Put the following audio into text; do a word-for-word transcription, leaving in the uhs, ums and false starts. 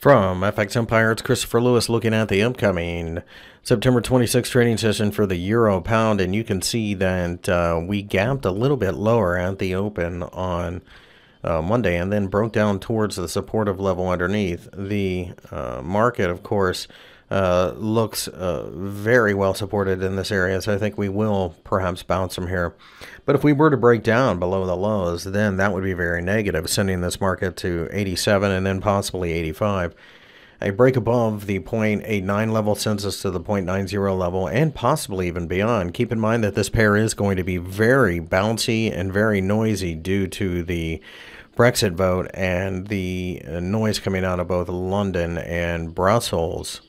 From F X Empire, it's Christopher Lewis looking at the upcoming September twenty-sixth trading session for the euro pound, and you can see that uh, we gapped a little bit lower at the open on uh, Monday and then broke down towards the supportive level underneath. The uh, market, of course, uh, looks uh, very well supported in this area, so I think we will perhaps bounce from here. But if we were to break down below the lows, then that would be very negative, sending this market to eighty-seven and then possibly eighty-five. A break above the zero point eight nine level sends us to the zero point nine zero level and possibly even beyond. Keep in mind that this pair is going to be very bouncy and very noisy due to the Brexit vote and the noise coming out of both London and Brussels.